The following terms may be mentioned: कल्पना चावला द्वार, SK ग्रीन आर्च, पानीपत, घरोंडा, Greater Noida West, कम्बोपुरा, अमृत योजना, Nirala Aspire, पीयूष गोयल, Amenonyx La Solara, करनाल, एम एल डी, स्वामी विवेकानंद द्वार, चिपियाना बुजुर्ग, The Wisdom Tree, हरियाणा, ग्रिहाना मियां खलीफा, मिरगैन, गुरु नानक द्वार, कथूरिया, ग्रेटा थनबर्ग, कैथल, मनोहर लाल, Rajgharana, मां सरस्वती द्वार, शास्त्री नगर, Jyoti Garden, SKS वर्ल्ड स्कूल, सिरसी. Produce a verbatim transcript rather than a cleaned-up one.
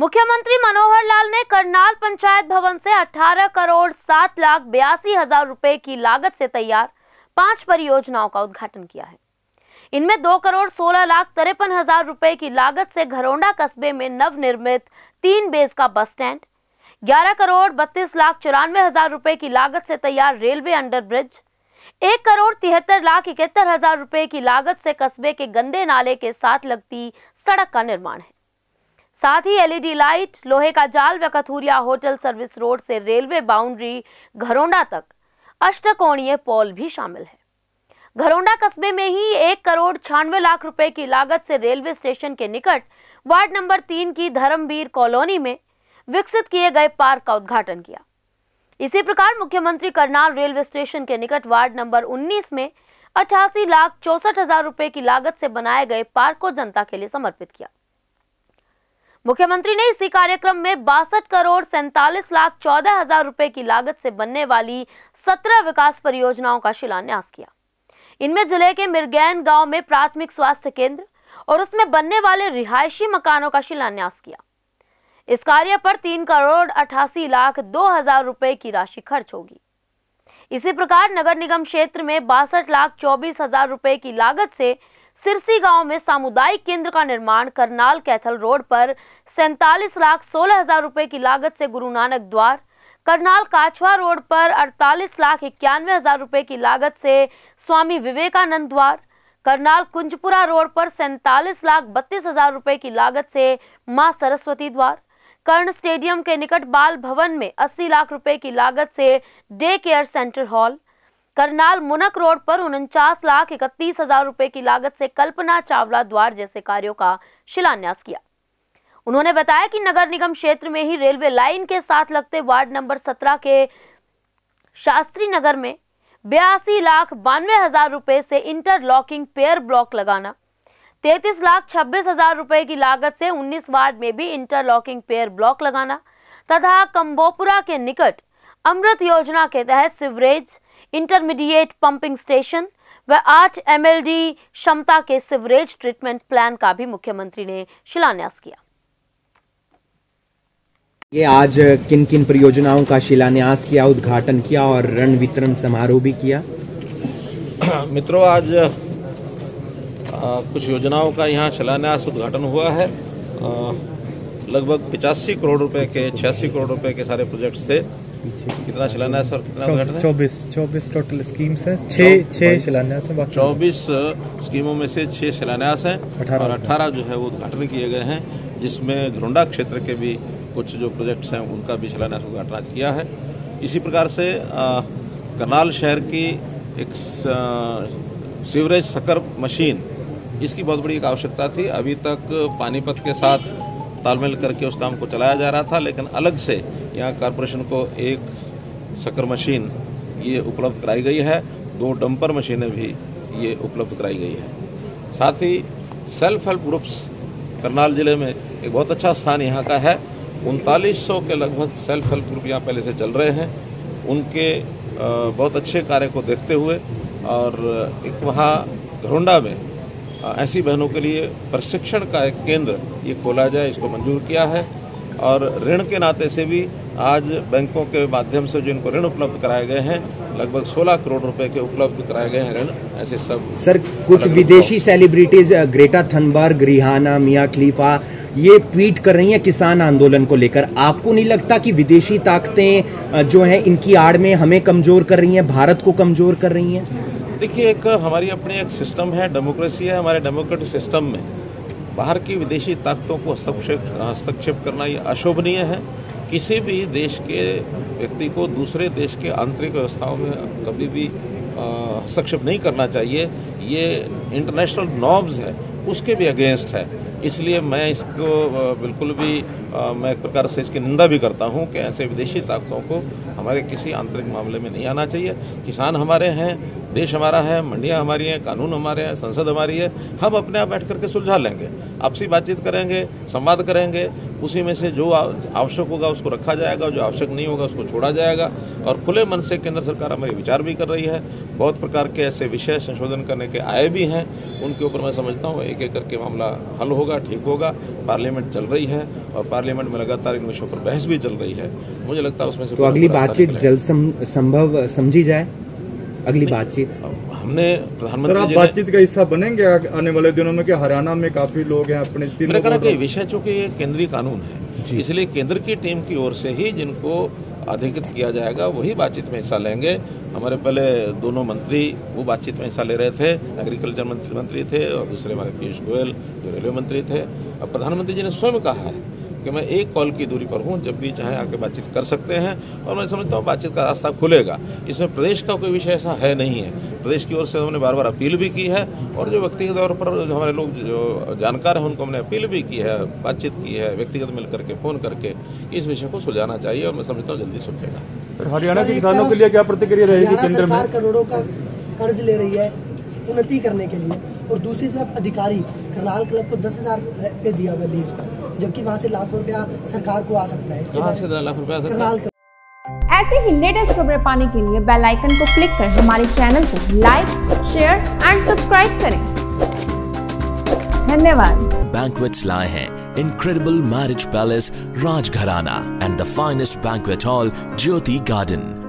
मुख्यमंत्री मनोहर लाल ने करनाल पंचायत भवन से अठारह करोड़ सात लाख बयासी हजार रुपए की लागत से तैयार पांच परियोजनाओं का उद्घाटन किया है। इनमें दो करोड़ सोलह लाख तिरपन हजार रुपए की लागत से घरोंडा कस्बे में नवनिर्मित तीन बेस का बस स्टैंड, ग्यारह करोड़ बत्तीस लाख चौरानवे हजार रुपए की लागत से तैयार रेलवे अंडर ब्रिज, एक करोड़ तिहत्तर लाख इकहत्तर हजार रुपए की लागत से कस्बे के गंदे नाले के साथ लगती सड़क का निर्माण है। साथ ही एलईडी लाइट, लोहे का जाल व कथूरिया होटल सर्विस रोड से रेलवे बाउंड्री घरोंडा तक अष्टकोणीय पोल भी शामिल है। घरोंडा कस्बे में ही एक करोड़ छियानवे लाख रुपए की लागत से रेलवे स्टेशन के निकट वार्ड नंबर तीन की धर्मवीर कॉलोनी में विकसित किए गए पार्क का उद्घाटन किया। इसी प्रकार मुख्यमंत्री करनाल रेलवे स्टेशन के निकट वार्ड नंबर उन्नीस में अठासी लाख चौसठ हजार रुपए की लागत से बनाए गए पार्क को जनता के लिए समर्पित किया। मुख्यमंत्री ने इसी कार्यक्रम में बासठ करोड़ सैंतालीस लाख चौदह हजार रुपए की लागत से बनने वाली सत्रह विकास परियोजनाओं का शिलान्यास किया। इनमें जिले के मिरगैन गांव में प्राथमिक स्वास्थ्य केंद्र और उसमें बनने वाले रिहायशी मकानों का शिलान्यास किया। इस कार्य पर तीन करोड़ अठासी लाख दो हजार रुपए की राशि खर्च होगी। इसी प्रकार नगर निगम क्षेत्र में बासठ लाख चौबीस हजार रुपए की लागत से सिरसी गांव में सामुदायिक केंद्र का निर्माण, करनाल कैथल रोड पर सैंतालीस लाख सोलह हजार रुपए की लागत से गुरु नानक द्वार, करनाल काछवा रोड पर अड़तालीस लाख इक्यानवे हजार रुपए की लागत से स्वामी विवेकानंद द्वार, करनाल कुंजपुरा रोड पर सैंतालीस लाख बत्तीस हजार रुपए की लागत से मां सरस्वती द्वार, कर्ण स्टेडियम के निकट बाल भवन में अस्सी लाख रुपए की लागत से day care centre hall, करनाल Munak road पर उनचास लाख इकतीस हजार रुपए की लागत से कल्पना चावला द्वार जैसे कार्यों का शिलान्यास किया। उन्होंने बताया कि नगर निगम क्षेत्र में ही रेलवे लाइन के साथ लगते वार्ड नंबर सत्रह के शास्त्री नगर में बयासी लाख बानवे हजार रुपए से इंटरलॉकिंग पेयर ब्लॉक लगाना, तैंतीस लाख छब्बीस हजार रुपए की लागत से उन्नीस वार्ड में भी इंटरलॉकिंग पेयर ब्लॉक लगाना तथा कम्बोपुरा के निकट अमृत योजना के तहत सीवरेज, इंटरमीडिएट पंपिंग स्टेशन व आठ एम एल डी क्षमता के सीवरेज ट्रीटमेंट प्लान का भी मुख्यमंत्री ने शिलान्यास किया। ये आज किन किन परियोजनाओं का शिलान्यास किया, उद्घाटन किया और ऋण वितरण समारोह भी किया? मित्रों, आज आ, कुछ योजनाओं का यहाँ शिलान्यास उद्घाटन हुआ है। लगभग पचासी करोड़ रुपए के छियासी करोड़ रुपए के सारे प्रोजेक्ट्स थे। कितना शिलान्यास और कितना उद्घाटन है? चौबीस चौबीस टोटल स्कीम्स हैं, छः छः शिलान्यास हैं। चौबीस स्कीमों में से छः शिलान्यास हैं और अठारह जो है वो उद्घाटन किए गए हैं, जिसमें घरोंडा क्षेत्र के भी कुछ जो प्रोजेक्ट्स हैं उनका भी शिलान्यास उद्घाटन किया है। इसी प्रकार से करनाल शहर की एक सीवरेज सकर मशीन, इसकी बहुत बड़ी एक आवश्यकता थी। अभी तक पानीपत के साथ तालमेल करके उस काम को चलाया जा रहा था, लेकिन अलग से यहाँ कॉरपोरेशन को एक सकर मशीन ये उपलब्ध कराई गई है, दो डंपर मशीनें भी ये उपलब्ध कराई गई हैं। साथ ही सेल्फ हेल्प ग्रुप्स करनाल ज़िले में एक बहुत अच्छा स्थान यहाँ का है। उनतालीस सौ के लगभग सेल्फ हेल्प ग्रुप यहाँ पहले से चल रहे हैं। उनके बहुत अच्छे कार्य को देखते हुए और एक वहाँ घरोंडा में ऐसी बहनों के लिए प्रशिक्षण का एक केंद्र ये खोला जाए, इसको मंजूर किया है। और ऋण के नाते से भी आज बैंकों के माध्यम से जिनको ऋण उपलब्ध कराए गए हैं, लगभग सोलह करोड़ रुपए के उपलब्ध कराए गए हैं ऋण। ऐसे सब सर, कुछ विदेशी celebrities ग्रेटा थनबर्ग, ग्रिहाना मियां खलीफा ये ट्वीट कर रही हैं किसान आंदोलन को लेकर। आपको नहीं लगता कि विदेशी ताकतें जो हैं इनकी आड़ में हमें कमज़ोर कर रही हैं, भारत को कमज़ोर कर रही हैं? देखिए, एक हमारी अपनी एक सिस्टम है, डेमोक्रेसी है। हमारे डेमोक्रेटिक सिस्टम में बाहर की विदेशी ताकतों को हस्तक्षेप हस्तक्षेप करना ये अशोभनीय है। किसी भी देश के व्यक्ति को दूसरे देश के आंतरिक व्यवस्थाओं में कभी भी हस्तक्षेप नहीं करना चाहिए। ये इंटरनेशनल नॉर्म्स है, उसके भी अगेंस्ट है। इसलिए मैं इसको बिल्कुल भी मैं एक प्रकार से इसकी निंदा भी करता हूं कि ऐसे विदेशी ताकतों को हमारे किसी आंतरिक मामले में नहीं आना चाहिए। किसान हमारे हैं, देश हमारा है, मंडियां हमारी हैं, कानून हमारे हैं, संसद हमारी है, हम अपने आप बैठ करके सुलझा लेंगे, आपसी बातचीत करेंगे, संवाद करेंगे, उसी में से जो आवश्यक होगा उसको रखा जाएगा, जो आवश्यक नहीं होगा उसको छोड़ा जाएगा। और खुले मन से केंद्र सरकार हमारे विचार भी कर रही है, बहुत प्रकार के ऐसे विषय संशोधन करने के आए भी हैं, उनके ऊपर मैं समझता हूँ एक एक करके मामला हल होगा, ठीक होगा। पार्लियामेंट चल रही है और पार्लियामेंट में लगातार इन विषयों पर बहस भी चल रही है, मुझे लगता है उसमें से तो अगली बातचीत जल्द संभव समझी जाए। अगली बातचीत हमने प्रधानमंत्री आप बातचीत का हिस्सा बनेंगे आने वाले दिनों में कि हरियाणा में काफी लोग हैं अपने तीनों का विषय, चूंकि ये केंद्रीय कानून है इसलिए केंद्र की टीम की ओर से ही जिनको अधिकृत किया जाएगा वही बातचीत में हिस्सा लेंगे। हमारे पहले दोनों मंत्री वो बातचीत में हिस्सा ले रहे थे, एग्रीकल्चर मंत्री मंत्री थे और दूसरे हमारे पीयूष गोयल जो रेलवे मंत्री थे। अब प्रधानमंत्री जी ने स्वयं कहा है कि मैं एक कॉल की दूरी पर हूँ, जब भी चाहे आके बातचीत कर सकते हैं, और मैं समझता हूँ बातचीत का रास्ता खुलेगा। इसमें प्रदेश का कोई विषय ऐसा है नहीं है, प्रदेश की ओर से हमने बार बार अपील भी की है और जो व्यक्तिगत तौर पर हमारे लोग जो जानकार हैं उनको हमने अपील भी की है, बातचीत की है, व्यक्तिगत मिल करके फ़ोन करके इस विषय को सुलझाना चाहिए और मैं समझता हूँ जल्दी सुलझेगा। हरियाणा के किसानों के लिए क्या प्रतिक्रिया रहेगी? केंद्र में करोड़ों का कर्ज ले रही है उन्नति करने के लिए और दूसरी तरफ अधिकारी करनाल क्लब को दस हज़ार रुपये दिया हुआ लीज पर, जबकि वहाँ से लाखों रुपया सरकार को आ सकता है। कहाँ से लाख रुपया? करनाल। ऐसे ही लेटेस्ट खबरें पाने के लिए बेल आइकन को क्लिक कर हमारे चैनल को लाइक, शेयर एंड सब्सक्राइब करें। धन्यवाद। Banquets लाए हैं incredible marriage palace Rajgharana and the finest banquet hall Jyoti Garden.